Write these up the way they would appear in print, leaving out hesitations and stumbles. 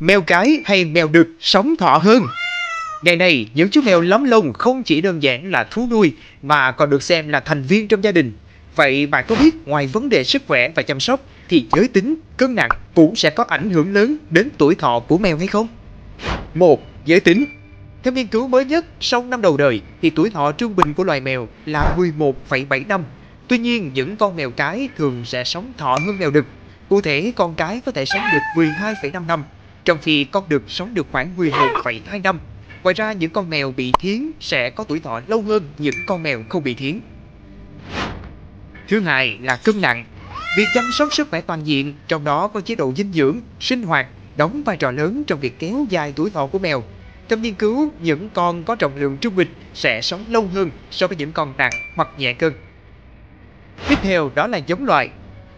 mèo cái hay mèo đực sống thọ hơn. Ngày nay, những chú mèo lắm lông không chỉ đơn giản là thú nuôi mà còn được xem là thành viên trong gia đình. Vậy bạn có biết ngoài vấn đề sức khỏe và chăm sóc thì giới tính, cân nặng cũng sẽ có ảnh hưởng lớn đến tuổi thọ của mèo hay không? 1. Giới tính. Theo nghiên cứu mới nhất, sau năm đầu đời thì tuổi thọ trung bình của loài mèo là 11,7 năm. Tuy nhiên, những con mèo cái thường sẽ sống thọ hơn mèo đực. Cụ thể, con cái có thể sống được 12,5 năm, trong khi con đực sống được khoảng 11,2 năm. Ngoài ra, những con mèo bị thiến sẽ có tuổi thọ lâu hơn những con mèo không bị thiến. Thứ hai là cân nặng. Việc chăm sóc sức khỏe toàn diện, trong đó có chế độ dinh dưỡng, sinh hoạt, đóng vai trò lớn trong việc kéo dài tuổi thọ của mèo. Trong nghiên cứu, những con có trọng lượng trung bình sẽ sống lâu hơn so với những con nặng hoặc nhẹ cân. Tiếp theo đó là giống loại.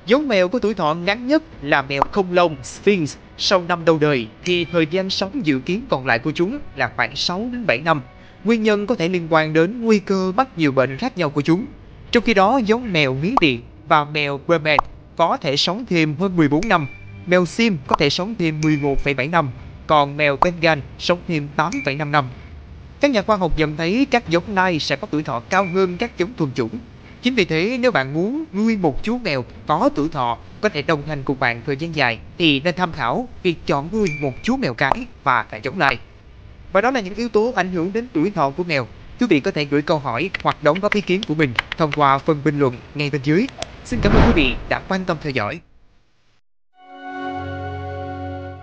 Giống mèo có tuổi thọ ngắn nhất là mèo không lông Sphinx. Sau năm đầu đời thì thời gian sống dự kiến còn lại của chúng là khoảng 6 đến 7 năm. Nguyên nhân có thể liên quan đến nguy cơ mắc nhiều bệnh khác nhau của chúng. Trong khi đó, giống mèo Miến Điện và mèo Burmese có thể sống thêm hơn 14 năm. Mèo Sim có thể sống thêm 11,7 năm, còn mèo Bengal sống thêm 8,5 năm. Các nhà khoa học nhận thấy các giống này sẽ có tuổi thọ cao hơn các giống thuần chủng. Chính vì thế, nếu bạn muốn nuôi một chú mèo có tuổi thọ có thể đồng hành cùng bạn thời gian dài thì nên tham khảo việc chọn nuôi một chú mèo cái và các giống này. Và đó là những yếu tố ảnh hưởng đến tuổi thọ của mèo. Quý vị có thể gửi câu hỏi hoặc đóng góp ý kiến của mình thông qua phần bình luận ngay bên dưới. Xin cảm ơn quý vị đã quan tâm theo dõi.